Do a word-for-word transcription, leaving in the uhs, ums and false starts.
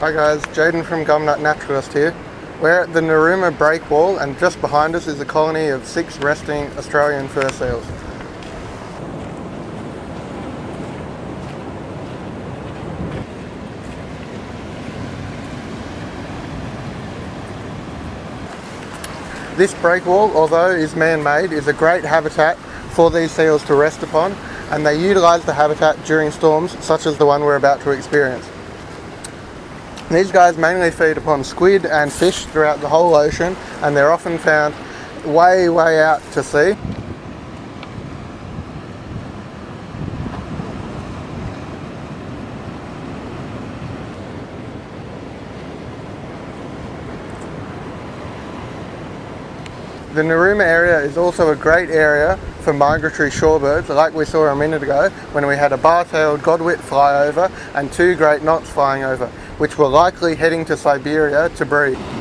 Hi guys, Jayden from Gumnut Naturalist here. We're at the Narooma break wall and just behind us is a colony of six resting Australian fur seals. This break wall, although is man-made, is a great habitat for these seals to rest upon, and they utilise the habitat during storms such as the one we're about to experience. These guys mainly feed upon squid and fish throughout the whole ocean, and they're often found way, way out to sea. The Narooma area is also a great area for migratory shorebirds, like we saw a minute ago when we had a bar-tailed godwit fly over and two great knots flying over, which were likely heading to Siberia to breed.